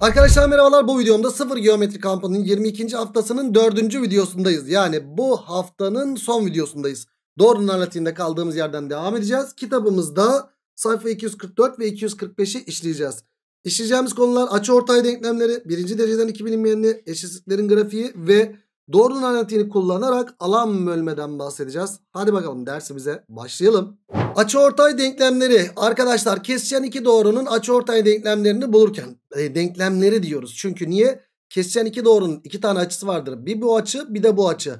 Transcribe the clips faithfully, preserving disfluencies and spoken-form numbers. Arkadaşlar merhabalar, bu videomda Sifir Geometri kampının yirmi ikinci haftasının dördüncü videosundayız. Yani bu haftanın son videosundayız. Doğrunun analitiğinde kaldığımız yerden devam edeceğiz. Kitabımızda sayfa iki yüz kırk dört ve iki yüz kırk beş'i işleyeceğiz. İşleyeceğimiz konular açıortay denklemleri, birinci dereceden iki bilinmeyenli, eşitsizliklerin grafiği ve doğrunun analitiğini kullanarak alan bölmeden bahsedeceğiz. Hadi bakalım dersimize başlayalım. Açıortay denklemleri arkadaşlar, kesişen iki doğrunun açıortay denklemlerini bulurken e, denklemleri diyoruz. Çünkü niye? Kesişen iki doğrunun iki tane açısı vardır. Bir bu açı, bir de bu açı.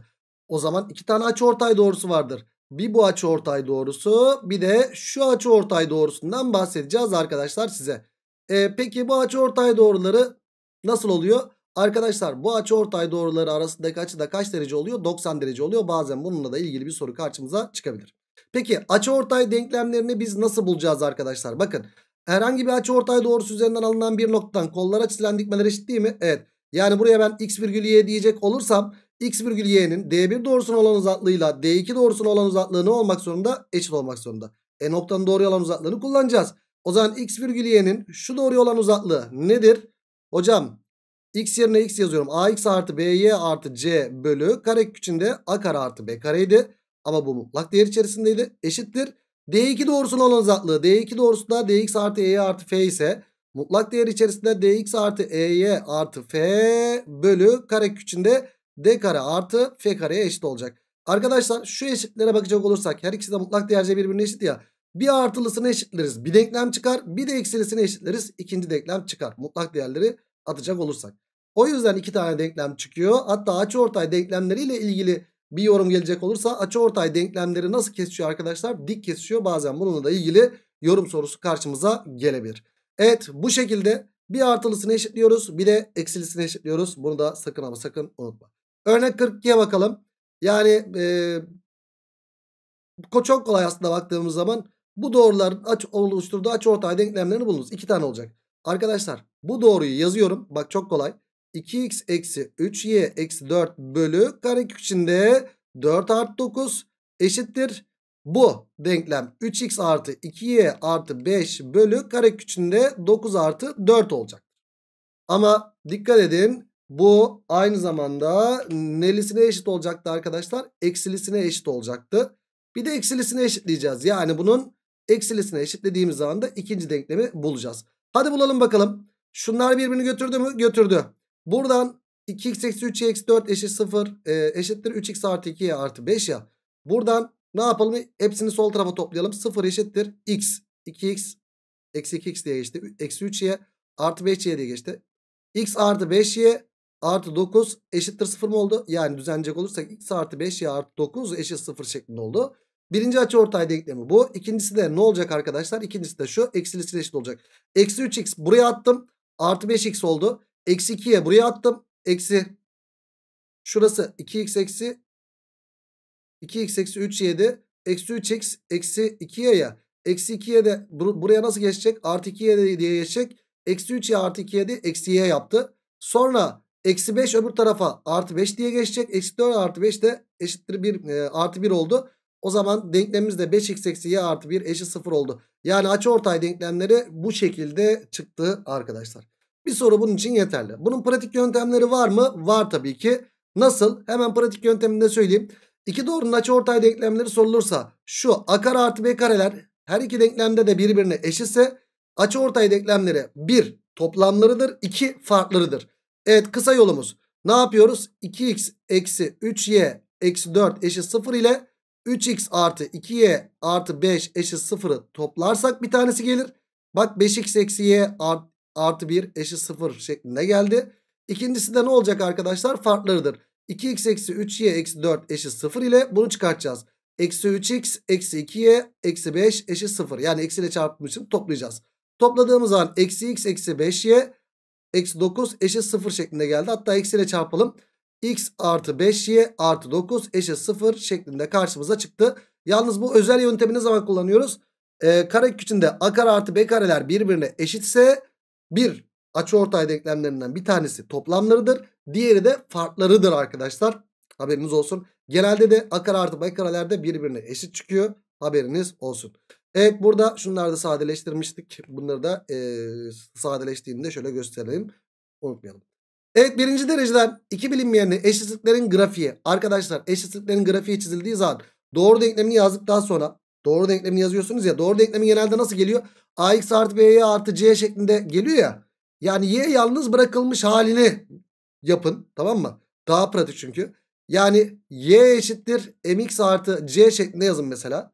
O zaman iki tane açıortay doğrusu vardır. Bir bu açıortay doğrusu, bir de şu açıortay doğrusundan bahsedeceğiz arkadaşlar size. E, peki bu açıortay doğruları nasıl oluyor? Arkadaşlar bu açıortay doğruları arasındaki açı da kaç derece oluyor? doksan derece oluyor. Bazen bununla da ilgili bir soru karşımıza çıkabilir. Peki açıortay denklemlerini biz nasıl bulacağız arkadaşlar? Bakın, herhangi bir açıortay doğrusu üzerinden alınan bir noktadan kollara çizilen dikmeler eşit değil mi? Evet. Yani buraya ben x virgül y diyecek olursam x virgül y'nin d bir doğrusuna olan uzaklığıyla d iki doğrusuna olan uzaklığı ne olmak zorunda? Eşit olmak zorunda. E noktanın doğruya olan uzaklığını kullanacağız. O zaman x virgül y'nin şu doğruya olan uzaklığı nedir? Hocam x yerine x yazıyorum. ax artı by artı c bölü kare içinde a kare artı b kareydi. Ama bu mutlak değer içerisindeydi. Eşittir. d iki doğrusuna olan uzaklığı. d iki doğrusu da dx artı ey artı f ise mutlak değer içerisinde dx artı ey artı f bölü kare içinde d kare artı f kareye eşit olacak. Arkadaşlar şu eşitlere bakacak olursak her ikisi de mutlak değerce birbirine eşit ya. Bir artılısını eşitleriz. Bir denklem çıkar. Bir de eksilisini eşitleriz. İkinci denklem çıkar. Mutlak değerleri atacak olursak. O yüzden iki tane denklem çıkıyor. Hatta açıortay denklemleriyle ilgili bir yorum gelecek olursa açıortay denklemleri nasıl kesişiyor arkadaşlar? Dik kesişiyor. Bazen bununla da ilgili yorum sorusu karşımıza gelebilir. Evet, bu şekilde bir artılısını eşitliyoruz. Bir de eksilisini eşitliyoruz. Bunu da sakın ama sakın unutma. Örnek kırk iki'ye bakalım. Yani ee, çok kolay aslında baktığımız zaman bu doğruların aç, oluşturduğu açıortay denklemlerini bulunuz. İki tane olacak. Arkadaşlar bu doğruyu yazıyorum. Bak çok kolay. iki x eksi üç y eksi dört bölü karekök içinde dört artı dokuz eşittir. Bu denklem üç x artı iki y artı beş bölü karekök içinde dokuz artı dört olacak. Ama dikkat edin, bu aynı zamanda nelisine eşit olacaktı arkadaşlar? Eksilisine eşit olacaktı. Bir de eksilisine eşitleyeceğiz. Yani bunun eksilisine eşitlediğimiz zaman da ikinci denklemi bulacağız. Hadi bulalım bakalım. Şunlar birbirini götürdü mü? Götürdü. Buradan iki x eksi üç y eksi dört eşit sıfır e, eşittir üç x artı iki y artı beş ya. Buradan ne yapalım? Hepsini sol tarafa toplayalım. sıfır eşittir x. iki x eksi iki x diye geçti. Eksi üç y artı beş y diye geçti. X artı beş y artı dokuz eşittir sıfır mı oldu? Yani düzenleyecek olursak x artı beş y artı dokuz eşit sıfır şeklinde oldu. Birinci açıortay denklemi bu. İkincisi de ne olacak arkadaşlar? İkincisi de şu, eksilisine eşit olacak. Eksi üç x buraya attım. Artı beş x oldu. Eksi iki'ye buraya attım. Eksi. Şurası iki x eksi. iki x eksi üç y'de. Eksi üç x eksi iki'ye ya. Eksi iki'ye de bur buraya nasıl geçecek? Artı iki'ye de diye geçecek. Eksi üç y artı iki'ye de eksi y yaptı. Sonra eksi beş öbür tarafa artı beş diye geçecek. Eksi dört artı beş de eşittir bir e, artı bir oldu. O zaman denklemimiz de beş x eksi y artı bir eşit sıfır oldu. Yani açıortay denklemleri bu şekilde çıktı arkadaşlar. Bir soru bunun için yeterli. Bunun pratik yöntemleri var mı? Var tabii ki. Nasıl? Hemen pratik yöntemini de söyleyeyim. İki doğrunun açıortay denklemleri sorulursa şu a kare artı b kareler her iki denklemde de birbirine eşitse açıortay denklemleri bir toplamlarıdır, iki farklarıdır. Evet, kısa yolumuz. Ne yapıyoruz? iki x eksi üç y eksi dört eşit sıfır ile üç x artı iki y artı beş eşit sıfır'ı toplarsak bir tanesi gelir. Bak beş x eksi y artı artı bir eşit sıfır şeklinde geldi. İkincisi de ne olacak arkadaşlar? Farklarıdır. iki x eksi üç y eksi dört eşit sıfır ile bunu çıkartacağız. Eksi üç x eksi iki y eksi beş eşit sıfır. Yani eksiyle çarptığım için toplayacağız. Topladığımız an eksi x eksi beş y eksi dokuz eşit sıfır şeklinde geldi. Hatta eksiyle çarpalım. X artı beş y artı dokuz eşit sıfır şeklinde karşımıza çıktı. Yalnız bu özel yöntemi ne zaman kullanıyoruz? Ee, karekök içinde a kare artı b kareler birbirine eşitse bir açıortay denklemlerinden bir tanesi toplamlarıdır. Diğeri de farklarıdır arkadaşlar. Haberiniz olsun. Genelde de a kare artı b karelerde birbirine eşit çıkıyor. Haberiniz olsun. Evet, burada şunları da sadeleştirmiştik. Bunları da e, sadeleştiğini de şöyle gösterelim. unutmayalım. Evet, birinci dereceden iki bilinmeyenli eşitliklerin grafiği. Arkadaşlar eşitliklerin grafiği çizildiği zaman doğru denklemini yazdıktan sonra, doğru denklemini yazıyorsunuz ya, doğru denklemi genelde nasıl geliyor? A x artı b y artı c şeklinde geliyor ya. Yani y yalnız bırakılmış halini yapın, tamam mı? Daha pratik çünkü. Yani y eşittir mx artı c şeklinde yazın mesela.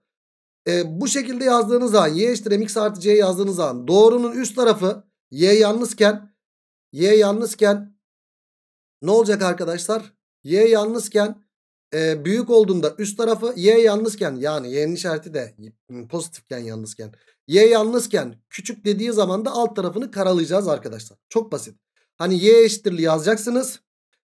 E, bu şekilde yazdığınız zaman, y eşittir mx artı c yazdığınız zaman doğrunun üst tarafı y yalnızken, y yalnızken ne olacak arkadaşlar? Y yalnızken e, büyük olduğunda üst tarafı, y yalnızken yani y'nin işareti de pozitifken, yalnızken, y yalnızken küçük dediği zaman da alt tarafını karalayacağız arkadaşlar. Çok basit. Hani y eşittir yazacaksınız.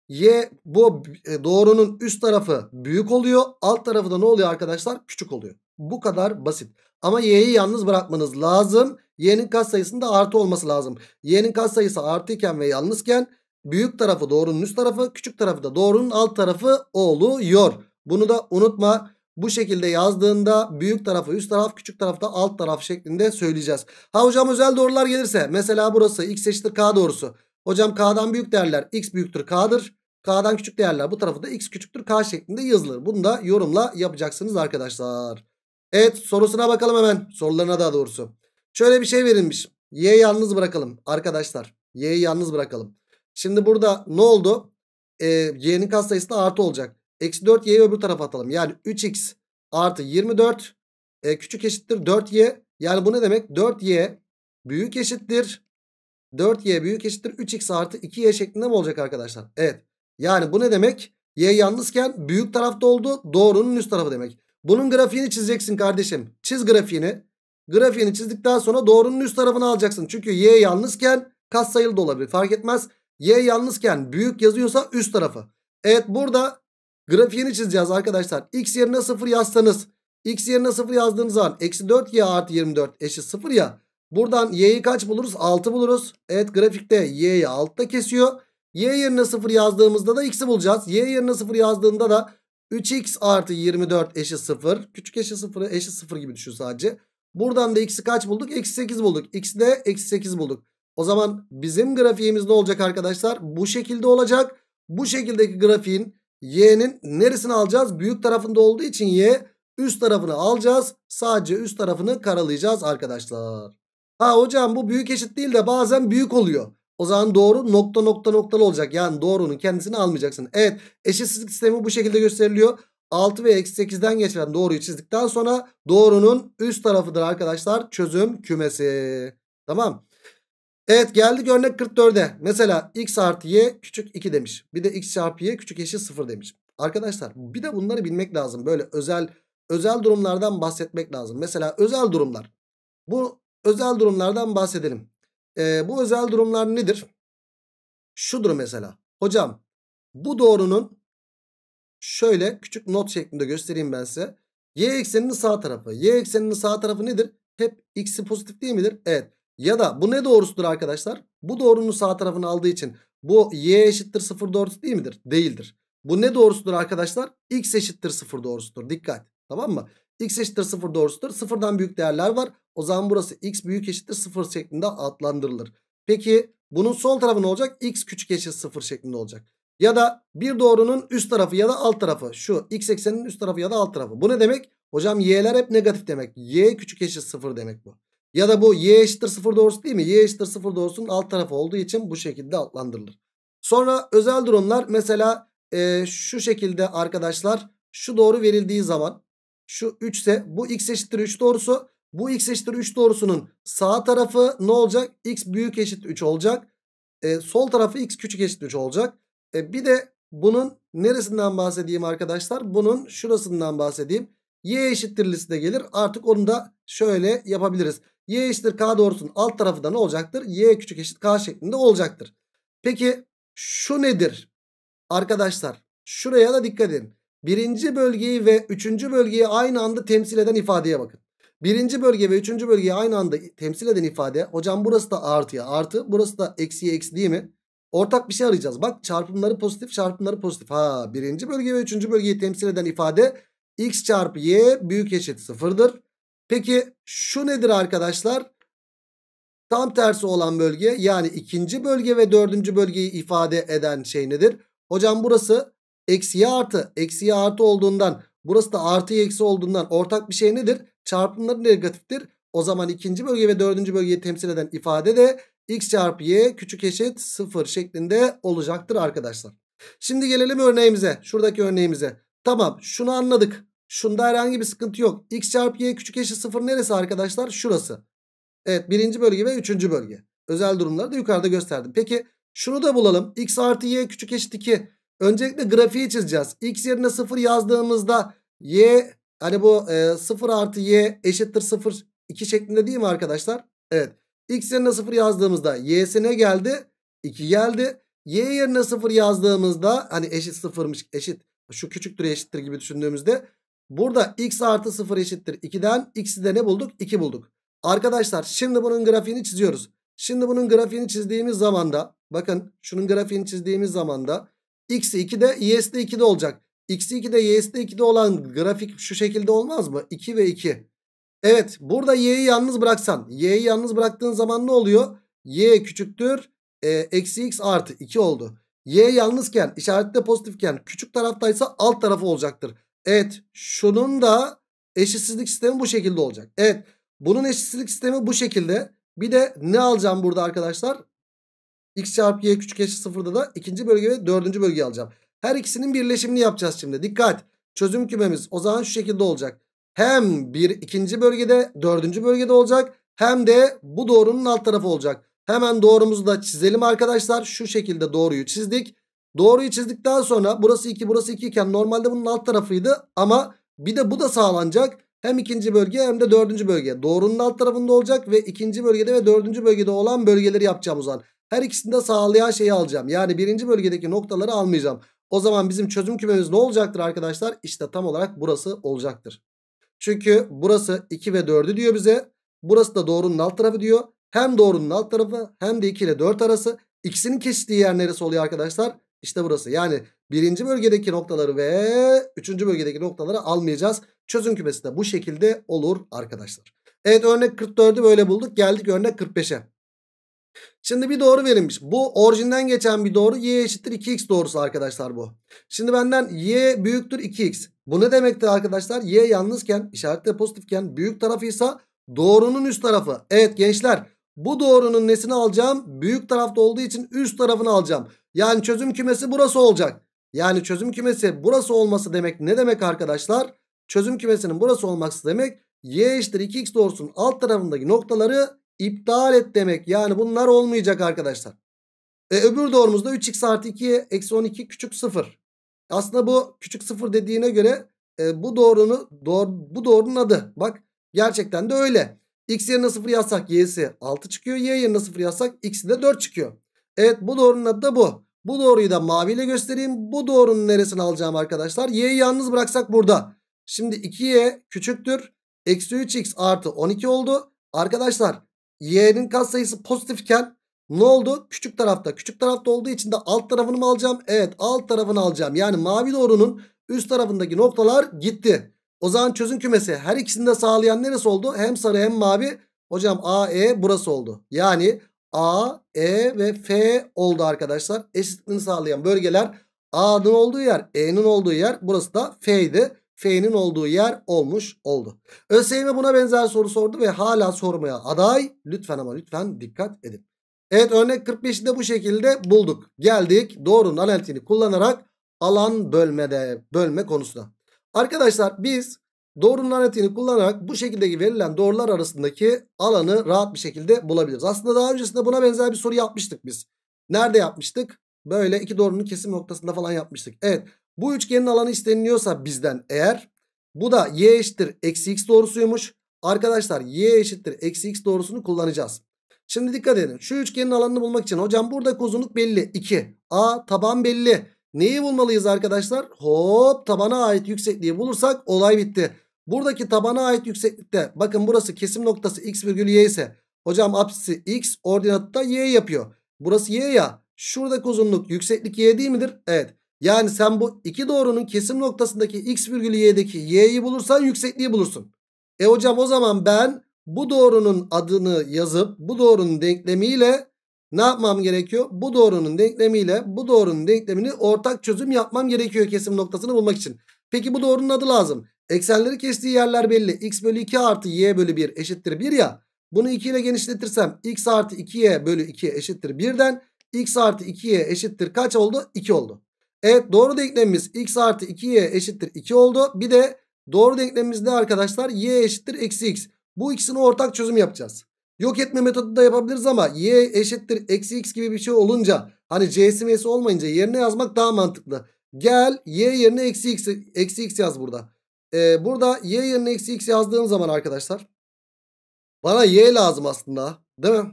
Y, bu doğrunun üst tarafı büyük oluyor. Alt tarafı da ne oluyor arkadaşlar? Küçük oluyor. Bu kadar basit. Ama y'yi yalnız bırakmanız lazım. Y'nin katsayısında artı olması lazım. Y'nin katsayısı artıyken ve yalnızken büyük tarafı doğrunun üst tarafı, küçük tarafı da doğrunun alt tarafı oluyor. Bunu da unutma. Bu şekilde yazdığında büyük tarafı üst taraf, küçük tarafta alt taraf şeklinde söyleyeceğiz. Ha hocam, özel doğrular gelirse mesela burası x eşittir k doğrusu. Hocam k'dan büyük değerler x büyüktür k'dır. K'dan küçük değerler bu tarafı da x küçüktür k şeklinde yazılır. Bunu da yorumla yapacaksınız arkadaşlar. Evet, sorusuna bakalım hemen. Sorularına daha doğrusu. Şöyle bir şey verilmiş. Y'yi yalnız bırakalım arkadaşlar. Y'yi yalnız bırakalım. Şimdi burada ne oldu? Ee, Y'nin katsayısı da artı olacak. Eksi dört y'yi öbür tarafa atalım. Yani üç x artı yirmi dört e, küçük eşittir dört y. Yani bu ne demek? dört y büyük eşittir. dört y büyük eşittir üç x artı iki y şeklinde mi olacak arkadaşlar? Evet. Yani bu ne demek? Y yalnızken büyük tarafta oldu. Doğrunun üst tarafı demek. Bunun grafiğini çizeceksin kardeşim. Çiz grafiğini. Grafiğini çizdikten sonra doğrunun üst tarafını alacaksın. Çünkü y yalnızken, katsayılı da olabilir, fark etmez. Y yalnızken büyük yazıyorsa üst tarafı. Evet, burada grafiğini çizeceğiz arkadaşlar. X yerine sıfır yazsanız, X yerine sıfır yazdığınız zaman eksi dört y artı yirmi dört eşit sıfır ya. Buradan y'yi kaç buluruz? altı buluruz. Evet, grafikte y'yi altta kesiyor. Y yerine sıfır yazdığımızda da x'i bulacağız. Y yerine sıfır yazdığında da üç x artı yirmi dört eşit sıfır. Küçük eşit sıfırı eşit sıfır gibi düşün sadece. Buradan da x'i kaç bulduk? Eksi sekiz bulduk. X'i de eksi sekiz bulduk. O zaman bizim grafiğimiz ne olacak arkadaşlar? Bu şekilde olacak. Bu şekildeki grafiğin y'nin neresini alacağız? Büyük tarafında olduğu için y üst tarafını alacağız. Sadece üst tarafını karalayacağız arkadaşlar. Ha hocam, bu büyük eşit değil de bazen büyük oluyor. O zaman doğru nokta nokta noktalı olacak. Yani doğrunun kendisini almayacaksın. Evet, eşitsizlik sistemi bu şekilde gösteriliyor. altı ve eksi sekizden geçen doğruyu çizdikten sonra doğrunun üst tarafıdır arkadaşlar çözüm kümesi. Tamam. Evet, geldik örnek kırk dörde. Mesela x artı y küçük iki demiş. Bir de x çarpı y küçük eşit sıfır demiş. Arkadaşlar bir de bunları bilmek lazım. Böyle özel özel durumlardan bahsetmek lazım. Mesela özel durumlar. Bu özel durumlardan bahsedelim. Ee, bu özel durumlar nedir? Şudur mesela. Hocam bu doğrunun, şöyle küçük not şeklinde göstereyim ben size. Y ekseninin sağ tarafı. Y ekseninin sağ tarafı nedir? Hep x'i pozitif değil midir? Evet. Ya da bu ne doğrusudur arkadaşlar? Bu doğrunun sağ tarafını aldığı için bu y eşittir sıfır doğrusu değil midir? Değildir. Bu ne doğrusudur arkadaşlar? X eşittir sıfır doğrusudur. Dikkat. Tamam mı? X eşittir sıfır doğrusudur. Sıfırdan büyük değerler var. O zaman burası x büyük eşittir sıfır şeklinde adlandırılır. Peki bunun sol tarafı ne olacak? X küçük eşit sıfır şeklinde olacak. Ya da bir doğrunun üst tarafı ya da alt tarafı. Şu x ekseninin üst tarafı ya da alt tarafı. Bu ne demek? Hocam y'ler hep negatif demek. Y küçük eşit sıfır demek bu. Ya da bu y eşittir sıfır doğrusu değil mi? Y eşittir sıfır doğrusunun alt tarafı olduğu için bu şekilde adlandırılır. Sonra özel durumlar mesela e, şu şekilde arkadaşlar. Şu doğru verildiği zaman, şu üç ise bu x eşittir üç doğrusu. Bu x eşittir üç doğrusunun sağ tarafı ne olacak? X büyük eşit üç olacak. E, sol tarafı x küçük eşit üç olacak. E, bir de bunun neresinden bahsedeyim arkadaşlar? Bunun şurasından bahsedeyim. Y eşittirlisi de gelir. Artık onu da şöyle yapabiliriz. Y eşittir k doğrusunun alt tarafı da ne olacaktır? Y küçük eşit k şeklinde olacaktır. Peki şu nedir? Arkadaşlar şuraya da dikkat edin. Birinci bölgeyi ve üçüncü bölgeyi aynı anda temsil eden ifadeye bakın. Birinci bölge ve üçüncü bölgeyi aynı anda temsil eden ifade. Hocam burası da artıya artı, burası da eksiye eksi değil mi? Ortak bir şey arayacağız. Bak, çarpımları pozitif, çarpımları pozitif. Ha, birinci bölge ve üçüncü bölgeyi temsil eden ifade x çarpı y büyük eşit sıfırdır. Peki şu nedir arkadaşlar? Tam tersi olan bölge, yani ikinci bölge ve dördüncü bölgeyi ifade eden şey nedir? Hocam burası eksiye artı, eksiye artı olduğundan, burası da artıya eksi olduğundan ortak bir şey nedir? Çarpımları negatiftir. O zaman ikinci bölge ve dördüncü bölgeyi temsil eden ifade de x çarpı y küçük eşit sıfır şeklinde olacaktır arkadaşlar. Şimdi gelelim örneğimize. Şuradaki örneğimize. Tamam, şunu anladık. Şunda herhangi bir sıkıntı yok. X çarpı y küçük eşit sıfır neresi arkadaşlar? Şurası. Evet, birinci bölge ve üçüncü bölge. Özel durumları da yukarıda gösterdim. Peki şunu da bulalım. X artı y küçük eşit iki. Öncelikle grafiği çizeceğiz. X yerine sıfır yazdığımızda y, hani bu e, sıfır artı y eşittir sıfır, iki şeklinde değil mi arkadaşlar? Evet. X yerine sıfır yazdığımızda y'si ne geldi? iki geldi. Y yerine sıfır yazdığımızda, hani eşit sıfırmış, eşit, şu küçüktür eşittir gibi düşündüğümüzde, burada x artı sıfır eşittir iki'den x'i de ne bulduk? iki bulduk. Arkadaşlar şimdi bunun grafiğini çiziyoruz. Şimdi bunun grafiğini çizdiğimiz zaman da, bakın şunun grafiğini çizdiğimiz zaman da x'i iki'de y'si de iki'de olacak. X'i iki'de y'si de iki'de olan grafik şu şekilde olmaz mı? iki ve iki. Evet, burada y'yi yalnız bıraksan, y'yi yalnız bıraktığın zaman ne oluyor? Y küçüktür e, eksi x artı iki oldu. Y yalnızken, işaretle pozitifken, küçük taraftaysa alt tarafı olacaktır. Evet, şunun da eşitsizlik sistemi bu şekilde olacak. Evet, bunun eşitsizlik sistemi bu şekilde. Bir de ne alacağım burada arkadaşlar? X çarpı y küçük eşit sıfırda da ikinci bölge ve dördüncü bölgeyi alacağım. Her ikisinin birleşimini yapacağız şimdi. Dikkat, çözüm kümemiz o zaman şu şekilde olacak. Hem bir ikinci bölgede, dördüncü bölgede olacak, hem de bu doğrunun alt tarafı olacak. Hemen doğrumuzu da çizelim arkadaşlar. Şu şekilde doğruyu çizdik. Doğruyu çizdikten sonra burası iki, burası iki iken normalde bunun alt tarafıydı, ama bir de bu da sağlanacak. Hem ikinci bölge hem de dördüncü bölge doğrunun alt tarafında olacak ve ikinci bölgede ve dördüncü bölgede olan bölgeleri yapacağım o zaman. Her ikisini de sağlayan şeyi alacağım. Yani birinci bölgedeki noktaları almayacağım. O zaman bizim çözüm kümemiz ne olacaktır arkadaşlar? İşte tam olarak burası olacaktır. Çünkü burası iki ve dördü diyor bize. Burası da doğrunun alt tarafı diyor. Hem doğrunun alt tarafı hem de iki ile dört arası. İkisinin kesiştiği yer neresi oluyor arkadaşlar? İşte burası. Yani birinci bölgedeki noktaları ve üçüncü bölgedeki noktaları almayacağız. Çözüm kümesi de bu şekilde olur arkadaşlar. Evet, örnek kırk dördü böyle bulduk. Geldik örnek kırk beş'e. Şimdi bir doğru verilmiş. Bu orijinden geçen bir doğru. Y eşittir iki x doğrusu arkadaşlar bu. Şimdi benden y büyüktür iki x. Bu ne demektir arkadaşlar? Y yalnızken, işaretle pozitifken, büyük tarafıysa doğrunun üst tarafı. Evet gençler, bu doğrunun nesini alacağım? Büyük tarafta olduğu için üst tarafını alacağım. Yani çözüm kümesi burası olacak. Yani çözüm kümesi burası olması demek ne demek arkadaşlar? Çözüm kümesinin burası olması demek y eşittir iki x doğrusunun alt tarafındaki noktaları iptal et demek. Yani bunlar olmayacak arkadaşlar. E, öbür doğrumuzda üç x artı iki'ye eksi on iki küçük sıfır. Aslında bu küçük sıfır dediğine göre e, bu doğrunu doğru, bu doğrunun adı. Bak gerçekten de öyle. X yerine sıfır yazsak y'si altı çıkıyor. Y yerine sıfır yazsak x'i de dört çıkıyor. Evet, bu doğrunun adı da bu. Bu doğruyu da maviyle göstereyim. Bu doğrunun neresini alacağım arkadaşlar? Y'yi yalnız bıraksak burada. Şimdi iki y küçüktür eksi üç x artı on iki oldu. Arkadaşlar y'nin katsayısı pozitifken ne oldu? Küçük tarafta. Küçük tarafta olduğu için de alt tarafını mı alacağım? Evet, alt tarafını alacağım. Yani mavi doğrunun üst tarafındaki noktalar gitti. O zaman çözüm kümesi her ikisini de sağlayan neresi oldu? Hem sarı hem mavi. Hocam A, E burası oldu. Yani A, E ve F oldu arkadaşlar. Eşitliğini sağlayan bölgeler A'nın olduğu yer, E'nin olduğu yer. Burası da F'ydi. F'nin olduğu yer olmuş oldu. ÖSYM buna benzer soru sordu ve hala sormaya aday. Lütfen ama lütfen dikkat edin. Evet, örnek kırk beş'i de bu şekilde bulduk. Geldik doğrunun analitiğini kullanarak alan bölmede, bölme konusuna. Arkadaşlar biz doğrunun analitiğini kullanarak bu şekildeki verilen doğrular arasındaki alanı rahat bir şekilde bulabiliriz. Aslında daha öncesinde buna benzer bir soru yapmıştık biz. Nerede yapmıştık? Böyle iki doğrunun kesim noktasında falan yapmıştık. Evet, bu üçgenin alanı isteniliyorsa bizden eğer, bu da y eşittir eksi x doğrusuymuş. Arkadaşlar y eşittir eksi x doğrusunu kullanacağız. Şimdi dikkat edin, şu üçgenin alanını bulmak için hocam buradaki uzunluk belli iki. A taban belli. Neyi bulmalıyız arkadaşlar? Hop, tabana ait yüksekliği bulursak olay bitti. Buradaki tabana ait yükseklikte, bakın burası kesim noktası x virgül y ise hocam apsisi x, ordinatı da y yapıyor. Burası y ya, şuradaki uzunluk yükseklik y değil midir? Evet. Yani sen bu iki doğrunun kesim noktasındaki x virgül y'deki y'yi bulursan yüksekliği bulursun. E hocam o zaman ben bu doğrunun adını yazıp bu doğrunun denklemiyle ne yapmam gerekiyor? Bu doğrunun denklemiyle bu doğrunun denklemini ortak çözüm yapmam gerekiyor kesim noktasını bulmak için. Peki bu doğrunun adı lazım. Eksenleri kestiği yerler belli. X bölü iki artı y bölü bir eşittir bir ya. Bunu iki ile genişletirsem x artı iki y bölü iki eşittir birden. X artı iki y eşittir kaç oldu? iki oldu. Evet, doğru denklemimiz x artı iki y eşittir iki oldu. Bir de doğru denklemimiz ne arkadaşlar? Y eşittir eksi x. Bu ikisini ortak çözüm yapacağız. Yok etme metodu da yapabiliriz ama y eşittir eksi x gibi bir şey olunca, hani c'si m'si olmayınca yerine yazmak daha mantıklı. Gel y yerine eksi x, eksi x yaz burada. Ee, burada y yerine eksi x yazdığım zaman arkadaşlar bana y lazım aslında, değil mi?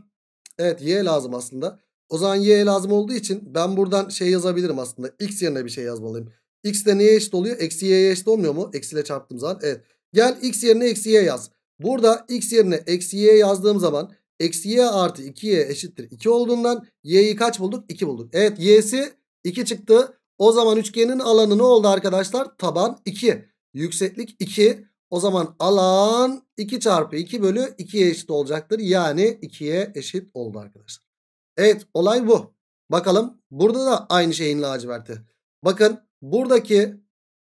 Evet, y lazım aslında. O zaman y lazım olduğu için ben buradan şey yazabilirim aslında. X yerine bir şey yazmalıyım. X de neye eşit oluyor? Eksi y'ye eşit olmuyor mu? Eksiyle çarptığım zaman. Evet. Gel x yerine eksi y yaz. Burada x yerine eksi y yazdığım zaman eksi y artı iki y eşittir iki olduğundan y'yi kaç bulduk? iki bulduk. Evet, y'si iki çıktı. O zaman üçgenin alanı ne oldu arkadaşlar? Taban iki. Yükseklik iki. O zaman alan iki çarpı iki bölü ikiye eşit olacaktır. Yani ikiye eşit oldu arkadaşlar. Evet, olay bu. Bakalım burada da aynı şeyin laciverti. Bakın buradaki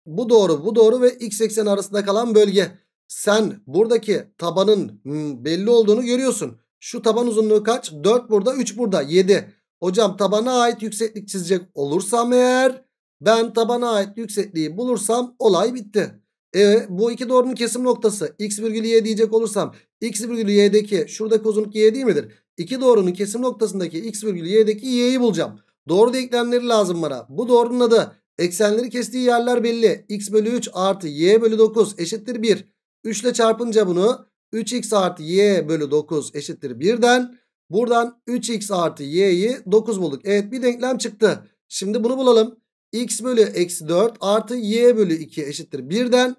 bu doğru bu doğru ve x ekseni arasında kalan bölge. Sen buradaki tabanın belli olduğunu görüyorsun. Şu taban uzunluğu kaç? dört burada, üç burada, yedi. Hocam tabana ait yükseklik çizecek olursam eğer, ben tabana ait yüksekliği bulursam olay bitti. Evet, bu iki doğrunun kesim noktası x virgül y diyecek olursam x virgül y'deki şuradaki uzunluk y değil midir? İki doğrunun kesim noktasındaki x virgül y'deki y'yi bulacağım. Doğru denklemleri lazım bana. Bu doğrunun adı, eksenleri kestiği yerler belli. X bölü üç artı y bölü dokuz eşittir bir. üç ile çarpınca bunu üç x artı y bölü dokuz eşittir birden. Buradan üç x artı y'yi dokuz bulduk. Evet, bir denklem çıktı. Şimdi bunu bulalım. X bölü eksi dört artı y bölü iki eşittir birden.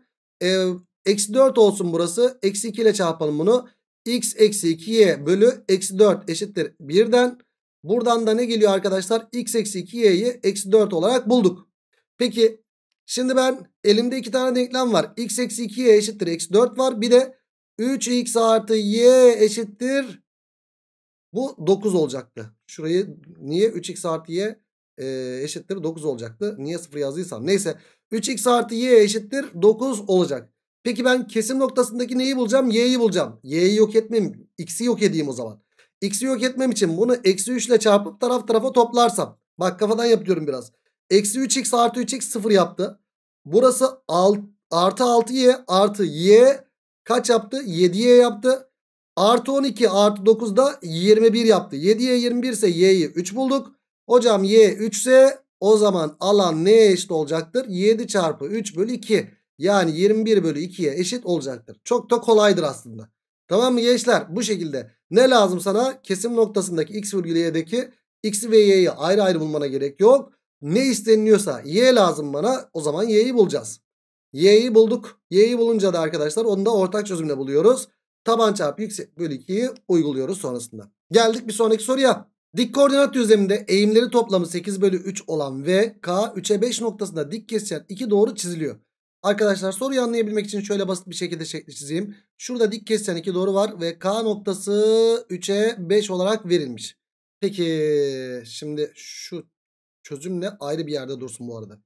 Eksi dört olsun burası. Eksi iki ile çarpalım bunu. X eksi iki y bölü eksi dört eşittir birden. Buradan da ne geliyor arkadaşlar? X eksi iki y'yi eksi dört olarak bulduk. Peki şimdi ben elimde iki tane denklem var. X eksi iki y eşittir eksi dört var. Bir de üç x artı y eşittir. Bu dokuz olacaktı. Şurayı niye üç x artı y e, eşittir dokuz olacaktı? Niye sıfır yazdıysam. Neyse, üç x artı y eşittir dokuz olacak. Peki ben kesim noktasındaki neyi bulacağım? Y'yi bulacağım. Y'yi yok etmeyeyim. X'i yok edeyim o zaman. X'i yok etmem için bunu eksi üç ile çarpıp taraf tarafa toplarsam. Bak kafadan yapıyorum biraz. Eksi üç x artı üç x sıfır yaptı. Burası alt, artı altı y artı y kaç yaptı? yedi y yaptı. Artı on iki artı dokuz da yirmi bir yaptı. yediye yirmi bir ise y'yi üç bulduk. Hocam y üç ise o zaman alan neye eşit olacaktır? yedi çarpı üç bölü iki. Yani yirmi bir bölü ikiye eşit olacaktır. Çok da kolaydır aslında. Tamam mı gençler? Bu şekilde ne lazım sana? Kesim noktasındaki x virgül y'deki x'i ve y'yi ayrı ayrı bulmana gerek yok. Ne isteniliyorsa y lazım bana. O zaman y'yi bulacağız. Y'yi bulduk. Y'yi bulunca da arkadaşlar onu da ortak çözümle buluyoruz. Taban çarpı yüksek bölü ikiyi uyguluyoruz sonrasında. Geldik bir sonraki soruya. Dik koordinat düzleminde eğimleri toplamı sekiz bölü üç olan ve k üçe beş noktasında dik kesişen iki doğru çiziliyor. Arkadaşlar soruyu anlayabilmek için şöyle basit bir şekilde şekli çizeyim. Şurada dik kesişen iki doğru var ve k noktası üçe beş olarak verilmiş. Peki şimdi şu çözümle ayrı bir yerde dursun bu arada.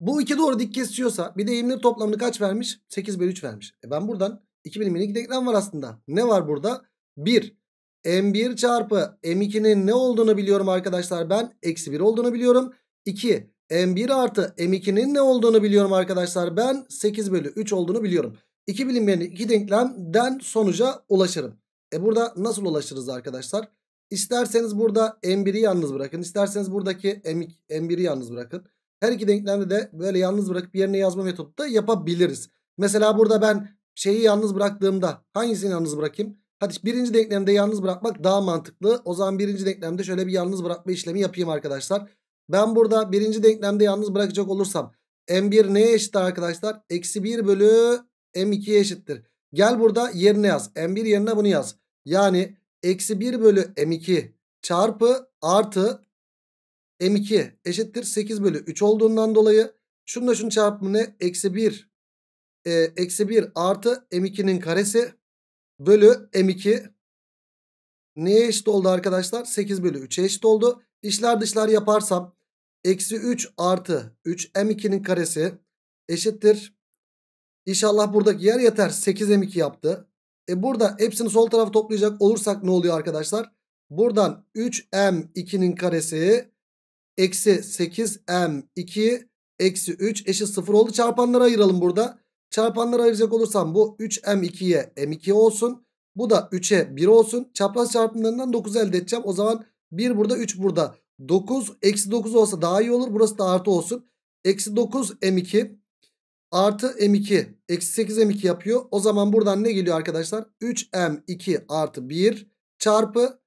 Bu iki doğru dik kesişiyorsa bir de eğimleri toplamını kaç vermiş? sekiz bölü üç vermiş. E ben buradan iki birimlik iki denklem var aslında. Ne var burada? bir. m bir çarpı m ikinin ne olduğunu biliyorum arkadaşlar ben. Eksi bir olduğunu biliyorum. iki. m bir artı m ikinin ne olduğunu biliyorum arkadaşlar ben. sekiz bölü üç olduğunu biliyorum. iki bilinmeyenlik iki denklemden sonuca ulaşırım. E burada nasıl ulaşırız arkadaşlar? İsterseniz burada m biri yalnız bırakın. İsterseniz buradaki m biri yalnız bırakın. Her iki denklemde de böyle yalnız bırakıp yerine yazma metodu da yapabiliriz. Mesela burada ben şeyi yalnız bıraktığımda hangisini yalnız bırakayım? Hadi birinci denklemde yalnız bırakmak daha mantıklı. O zaman birinci denklemde şöyle bir yalnız bırakma işlemi yapayım arkadaşlar. Ben burada birinci denklemde yalnız bırakacak olursam m bir neye eşittir arkadaşlar? Eksi bir bölü m ikiye eşittir. Gel burada yerine yaz. m bir yerine bunu yaz. Yani eksi bir bölü m iki çarpı artı m iki eşittir sekiz bölü üç olduğundan dolayı şununla şunun çarpımı ne? Eksi bir. Eksi bir artı m ikinin karesi bölü M iki neye eşit oldu arkadaşlar? sekiz bölü üçe eşit oldu. İçler dışlar yaparsam eksi üç artı üç M ikinin karesi eşittir. İnşallah buradaki yer yeter. sekiz M iki yaptı. E burada hepsini sol tarafa toplayacak olursak ne oluyor arkadaşlar? Buradan üç M ikinin karesi eksi sekiz M iki eksi üç eşit sıfır oldu. Çarpanlara ayıralım burada. Çarpanlara ayıracak olursam bu üç M ikiye M iki olsun. Bu da üçe bir olsun. Çapraz çarpımlarından dokuz elde edeceğim. O zaman bir burada, üç burada. dokuz eksi dokuz olsa daha iyi olur. Burası da artı olsun. Eksi dokuz M iki artı M iki eksi sekiz M iki yapıyor. O zaman buradan ne geliyor arkadaşlar? üç M iki artı bir çarpı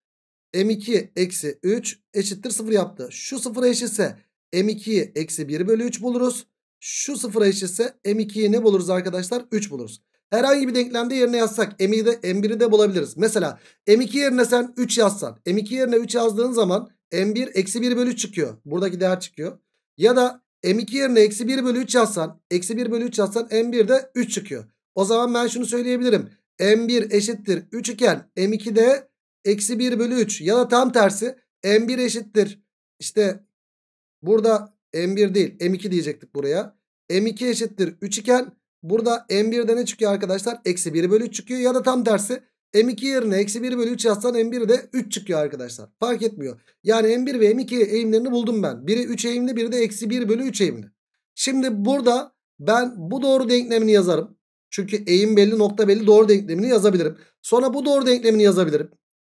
M iki eksi üç eşittir sıfır yaptı. Şu sıfıra eşitse M ikiyi eksi bir bölü üç buluruz. Şu sıfıra eşitse M ikiyi ne buluruz arkadaşlar? üç buluruz. Herhangi bir denklemde yerine yazsak M bir'i de bulabiliriz. Mesela M iki yerine sen üç yazsan. M iki yerine üç yazdığın zaman M bir eksi bir bölü üç çıkıyor. Buradaki değer çıkıyor. Ya da M iki yerine eksi bir bölü üç yazsan. Eksi bir bölü üç yazsan M bir'de üç çıkıyor. O zaman ben şunu söyleyebilirim. M bir eşittir üç iken M iki'de eksi bir bölü üç. Ya da tam tersi M bir eşittir. İşte burada M bir değil M iki diyecektik buraya. M iki eşittir üç iken burada M bir'de ne çıkıyor arkadaşlar? Eksi bir bölü üç çıkıyor. Ya da tam tersi M iki yerine eksi bir bölü üç yazsan M bir'de üç çıkıyor arkadaşlar. Fark etmiyor. Yani M bir ve M iki eğimlerini buldum ben. Biri üç eğimli, biri de eksi bir bölü üç eğimli. Şimdi burada ben bu doğru denklemini yazarım. Çünkü eğim belli, nokta belli, doğru denklemini yazabilirim. Sonra bu doğru denklemini yazabilirim.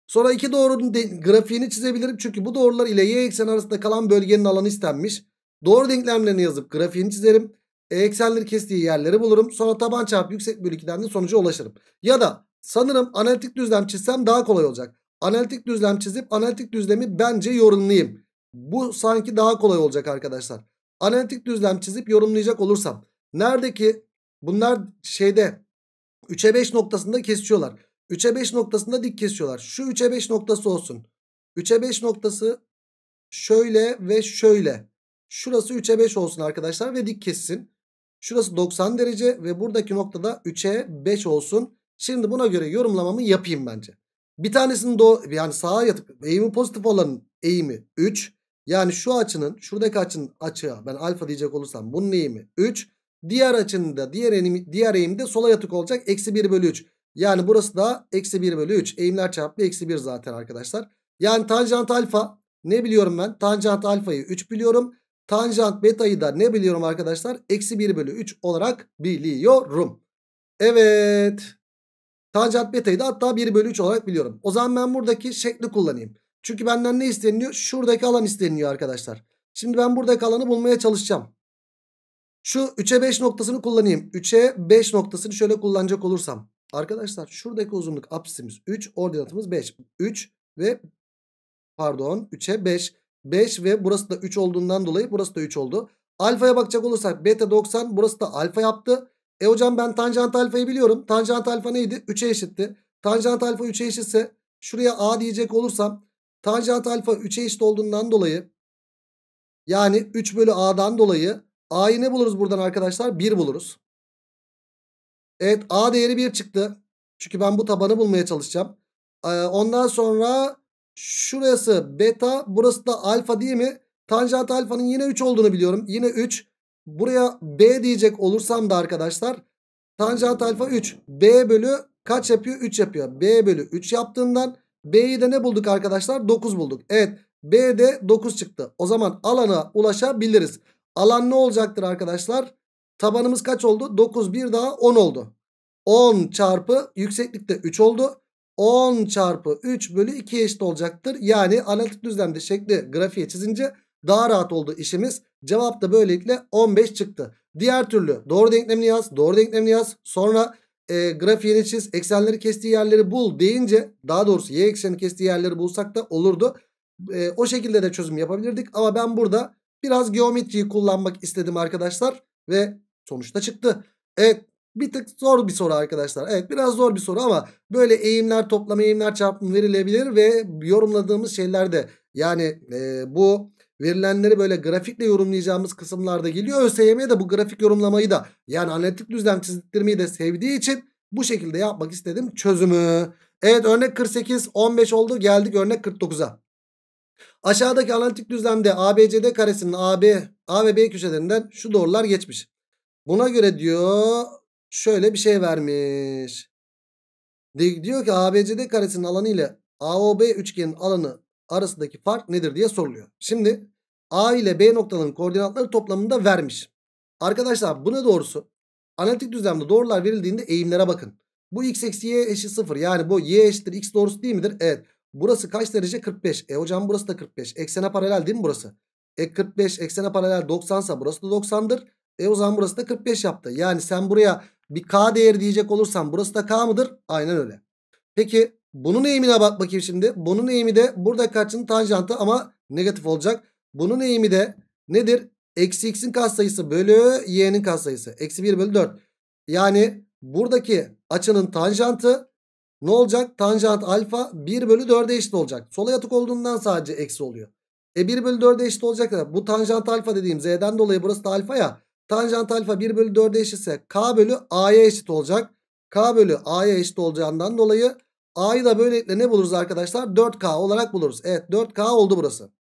Sonra iki doğrunun grafiğini çizebilirim. Çünkü bu doğrular ile y ekseni arasında kalan bölgenin alanı istenmiş. Doğru denklemlerini yazıp grafiğini çizerim. E eksenleri kestiği yerleri bulurum. Sonra taban çarpı yüksek bölü iki'den de sonuca ulaşırım. Ya da sanırım analitik düzlem çizsem daha kolay olacak. Analitik düzlem çizip analitik düzlemi bence yorumlayayım. Bu sanki daha kolay olacak arkadaşlar. Analitik düzlem çizip yorumlayacak olursam. Nerede ki bunlar şeyde üçe beş noktasında kesiyorlar. üçe beş noktasında dik kesiyorlar. Şu üçe beş noktası olsun. üçe beş noktası şöyle ve şöyle. Şurası üçe beş olsun arkadaşlar ve dik kessin. Şurası doksan derece ve buradaki noktada üçe beş olsun. Şimdi buna göre yorumlamamı yapayım bence. Bir tanesinin doğru, yani sağa yatıp eğimi pozitif olanın eğimi üç. Yani şu açının, şuradaki açının açığa ben alfa diyecek olursam bunun eğimi üç. Diğer açının da diğer eğimi, diğer eğimde sola yatık olacak eksi bir bölü üç. Yani burası da eksi bir bölü üç. Eğimler çarpı eksi bir zaten arkadaşlar. Yani tanjant alfa ne biliyorum ben? Tanjant alfayı üç biliyorum. Tanjant beta'yı da ne biliyorum arkadaşlar? Eksi bir bölü üç olarak biliyorum. Evet. Tanjant beta'yı da hatta bir bölü üç olarak biliyorum. O zaman ben buradaki şekli kullanayım. Çünkü benden ne isteniliyor? Şuradaki alan isteniliyor arkadaşlar. Şimdi ben buradaki alanı bulmaya çalışacağım. Şu üçe beş noktasını kullanayım. üçe beş noktasını şöyle kullanacak olursam. Arkadaşlar şuradaki uzunluk apsisimiz üç. Ordinatımız beş. üç ve pardon üçe beş. beş ve burası da üç olduğundan dolayı burası da üç oldu. Alfaya bakacak olursak beta doksan, burası da alfa yaptı. E hocam ben tanjant alfayı biliyorum. Tanjant alfa neydi? üçe eşitti. Tanjant alfa üçe eşitse şuraya a diyecek olursam tanjant alfa üçe eşit olduğundan dolayı yani üç bölü a'dan dolayı a'yı ne buluruz buradan arkadaşlar? bir buluruz. Evet, a değeri bir çıktı. Çünkü ben bu tabanı bulmaya çalışacağım. Ondan sonra şurası beta, burası da alfa değil mi? Tanjant alfanın yine üç olduğunu biliyorum. Yine üç. Buraya b diyecek olursam da arkadaşlar tanjant alfa üç. b bölü kaç yapıyor? üç yapıyor. b bölü üç yaptığından b'yi de ne bulduk arkadaşlar? dokuz bulduk. Evet, b de dokuz çıktı. O zaman alana ulaşabiliriz. Alan ne olacaktır arkadaşlar? Tabanımız kaç oldu? dokuz, bir daha on oldu. on çarpı yükseklikte üç oldu. on çarpı üç bölü ikiye eşit olacaktır. Yani analitik düzlemde şekli grafiğe çizince daha rahat oldu işimiz. Cevap da böylelikle on beş çıktı. Diğer türlü doğru denklemini yaz, doğru denklemini yaz. Sonra e, grafiğini çiz, eksenleri kestiği yerleri bul deyince, daha doğrusu y ekseni kestiği yerleri bulsak da olurdu. E, o şekilde de çözüm yapabilirdik. Ama ben burada biraz geometriyi kullanmak istedim arkadaşlar. Ve sonuçta çıktı. Evet. Bir tık zor bir soru arkadaşlar. Evet, biraz zor bir soru ama böyle eğimler toplama, eğimler çarpımı verilebilir ve yorumladığımız şeylerde yani e, bu verilenleri böyle grafikle yorumlayacağımız kısımlarda geliyor. ÖSYM'ye de bu grafik yorumlamayı da yani analitik düzlem çizdirmeyi de sevdiği için Bu şekilde yapmak istedim çözümü. Evet, örnek kırk sekiz on beş oldu, geldik örnek kırk dokuza. Aşağıdaki analitik düzlemde A B C D karesinin AB, A ve B köşelerinden şu doğrular geçmiş. Buna göre diyor şöyle bir şey vermiş. Diyor ki A B C D karesinin alanı ile A O B üçgenin alanı arasındaki fark nedir diye soruluyor. Şimdi A ile B noktalarının koordinatları toplamında vermiş. Arkadaşlar bu ne doğrusu? Analitik düzlemde doğrular verildiğinde eğimlere bakın. Bu x eksi y eşit sıfır. Yani bu y eşittir x doğrusu değil midir? Evet. Burası kaç derece? kırk beş. E hocam burası da kırk beş. Eksene paralel değil mi burası? E kırk beş eksene paralel doksan ise burası da doksandır. E o zaman burası da kırk beş yaptı. Yani sen buraya bir k değeri diyecek olursan burası da k mıdır? Aynen öyle. Peki bunun eğimine bak bakayım şimdi. Bunun eğimi de burada kaçının tanjantı ama negatif olacak. Bunun eğimi de nedir? Eksi x'in katsayısı bölü y'nin katsayısı. Eksi bir bölü dört. Yani buradaki açının tanjantı ne olacak? Tanjant alfa bir bölü dörde eşit olacak. Sola yatık olduğundan sadece eksi oluyor. E bir bölü dörde eşit olacak da bu tanjant alfa dediğim z'den dolayı burası da alfa ya. Tanjant alfa bir bölü dörde eşitse k bölü a'ya eşit olacak. K bölü a'ya eşit olacağından dolayı a'yı da böylelikle ne buluruz arkadaşlar? dört k olarak buluruz. Evet, dört k oldu burası.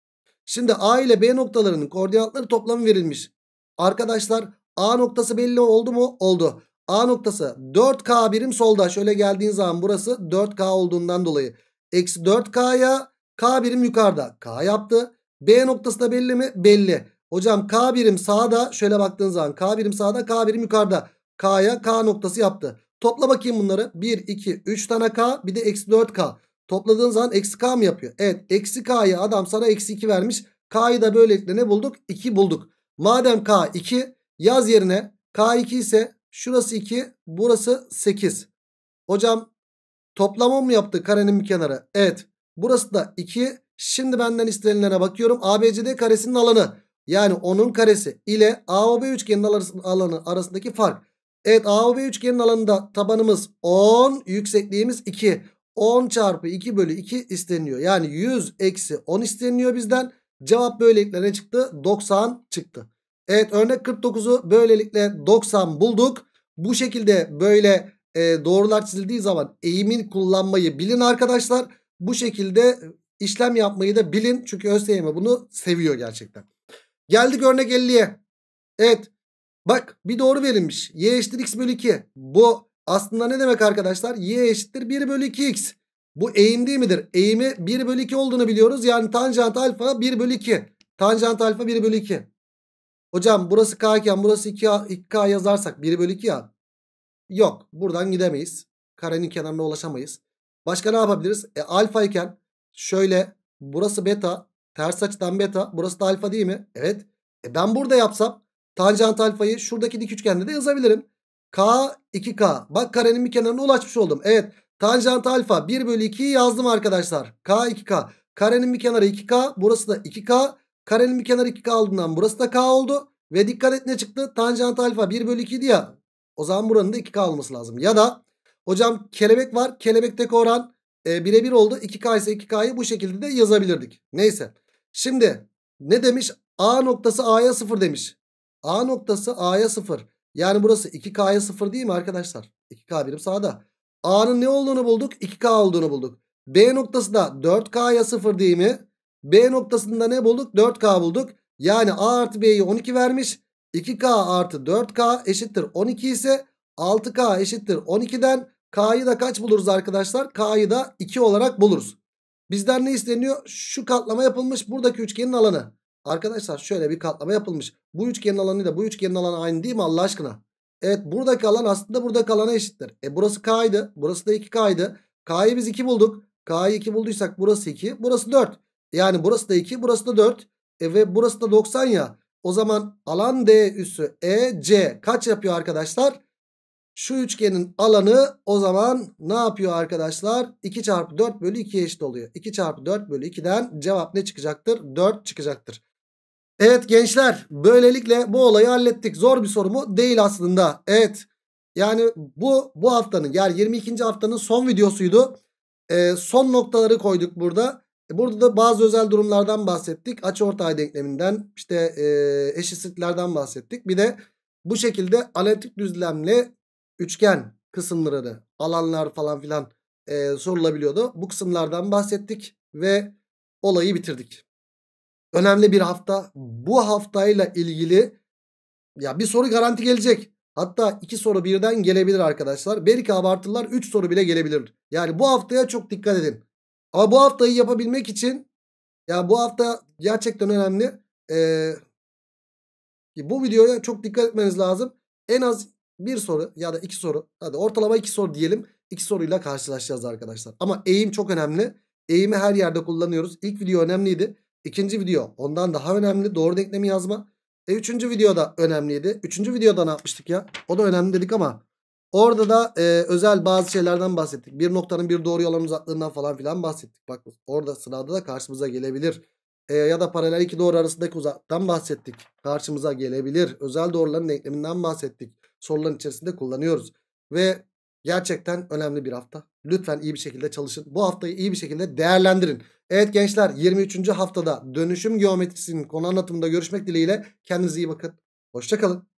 Şimdi A ile B noktalarının koordinatları toplamı verilmiş. Arkadaşlar A noktası belli oldu mu? Oldu. A noktası dört k birim solda. Şöyle geldiğin zaman burası dört k olduğundan dolayı eksi dört k'ya k birim yukarıda k yaptı. B noktası da belli mi? Belli. Hocam k birim sağda, şöyle baktığın zaman k birim sağda, k birim yukarıda k'ya k noktası yaptı. Topla bakayım bunları. bir, iki, üç tane k, bir de eksi dört k. Topladığın zaman eksi k mı yapıyor? Evet, eksi k'yı adam sana eksi iki vermiş. K'yı da böylelikle ne bulduk? iki bulduk. Madem k iki, yaz yerine k iki ise şurası iki, burası sekiz. Hocam toplama mı yaptı karenin bir kenarı? Evet, burası da iki. Şimdi benden istenilene bakıyorum. A B C D karesinin alanı, yani onun karesi ile A O B üçgenin alanı arasındaki fark. Evet, A O B üçgenin alanında tabanımız on, yüksekliğimiz iki. on çarpı iki bölü iki isteniyor. Yani yüz eksi on isteniyor bizden. Cevap böylelikle ne çıktı? doksan çıktı. Evet, örnek kırk dokuzu böylelikle doksan bulduk. Bu şekilde böyle e, doğrular çizildiği zaman eğimin kullanmayı bilin arkadaşlar. Bu şekilde işlem yapmayı da bilin. Çünkü ÖSYM bunu seviyor gerçekten. Geldik örnek elliye. Evet, bak bir doğru verilmiş. Y eşittir x bölü iki. Bu aslında ne demek arkadaşlar? Y eşittir bir bölü iki x. Bu eğim değil midir? Eğimi bir bölü iki olduğunu biliyoruz. Yani tanjant alfa bir bölü iki. Tanjant alfa bir bölü iki. Hocam burası k iken burası iki k yazarsak bir bölü iki ya. Yok, buradan gidemeyiz. Karenin kenarına ulaşamayız. Başka ne yapabiliriz? E, alfa iken şöyle burası beta. Ters açıdan beta. Burası da alfa değil mi? Evet. E, ben burada yapsam tanjant alfayı şuradaki dik üçgende de yazabilirim. K iki k. Bak karenin bir kenarına ulaşmış oldum. Evet, tanjant alfa bir bölü ikiyi yazdım arkadaşlar. K iki k. Karenin bir kenarı iki k. Burası da iki k. Karenin bir kenarı iki k aldığından burası da k oldu. Ve dikkat et ne çıktı? Tanjant alfa bir bölü iki diye. O zaman buranın da iki k olması lazım. Ya da hocam kelebek var. Kelebekteki oran e, birebir oldu. iki k ise iki k'yı bu şekilde de yazabilirdik. Neyse. Şimdi ne demiş? A noktası A'ya sıfır demiş. A noktası A'ya sıfır. Yani burası iki k'ya sıfır değil mi arkadaşlar? iki k birim sağda. A'nın ne olduğunu bulduk? iki k olduğunu bulduk. B noktası da dört k'ya sıfır değil mi? B noktasında ne bulduk? dört k bulduk. Yani A artı B'yi on iki vermiş. iki k artı dört k eşittir on iki ise altı k eşittir on iki'den k'yı da kaç buluruz arkadaşlar? K'yı da iki olarak buluruz. Bizden ne isteniyor? Şu katlama yapılmış. Buradaki üçgenin alanı. Arkadaşlar şöyle bir katlama yapılmış. Bu üçgenin alanıyla bu üçgenin alanı aynı değil mi Allah aşkına? Evet, buradaki alan aslında buradaki alana eşittir. E burası k'ydı. Burası da iki k'ydı. K'yı biz iki bulduk. K'yı iki bulduysak burası iki. Burası dört. Yani burası da iki. Burası da dört. E ve burası da doksan ya. O zaman alan D üssü E C kaç yapıyor arkadaşlar? Şu üçgenin alanı o zaman ne yapıyor arkadaşlar? iki çarpı dört bölü ikiye eşit oluyor. iki çarpı dört bölü iki'den cevap ne çıkacaktır? dört çıkacaktır. Evet gençler, böylelikle bu olayı hallettik. Zor bir soru mu? Değil aslında. Evet, yani bu bu haftanın, yani yirmi ikinci haftanın son videosuydu. Ee, son noktaları koyduk burada. E, burada da bazı özel durumlardan bahsettik. Açıortay denkleminden, işte e, eşitsizliklerden bahsettik. Bir de bu şekilde analitik düzlemle üçgen kısımlarını, alanlar falan filan e, sorulabiliyordu. Bu kısımlardan bahsettik ve olayı bitirdik. Önemli bir hafta. Bu haftayla ilgili ya bir soru garanti gelecek. Hatta iki soru birden gelebilir arkadaşlar. Belki abartırlar, üç soru bile gelebilir. Yani bu haftaya çok dikkat edin. Ama bu haftayı yapabilmek için ya bu hafta gerçekten önemli. Ee, bu videoya çok dikkat etmeniz lazım. En az bir soru ya da iki soru. Hadi ortalama iki soru diyelim. İki soruyla karşılaşacağız arkadaşlar. Ama eğim çok önemli. Eğimi her yerde kullanıyoruz. İlk video önemliydi. İkinci video ondan daha önemli. Doğru denklemi yazma. E üçüncü videoda önemliydi. Üçüncü videoda ne yapmıştık ya? O da önemli dedik ama orada da e, özel bazı şeylerden bahsettik. Bir noktanın bir doğru olan uzaklığından falan filan bahsettik. Bak orada sırada da karşımıza gelebilir. E, ya da paralel iki doğru arasındaki uzaktan bahsettik. Karşımıza gelebilir. Özel doğruların denkleminden bahsettik. Soruların içerisinde kullanıyoruz. Ve gerçekten önemli bir hafta. Lütfen iyi bir şekilde çalışın. Bu haftayı iyi bir şekilde değerlendirin. Evet gençler, yirmi üçüncü haftada dönüşüm geometrisinin konu anlatımında görüşmek dileğiyle. Kendinize iyi bakın. Hoşça kalın.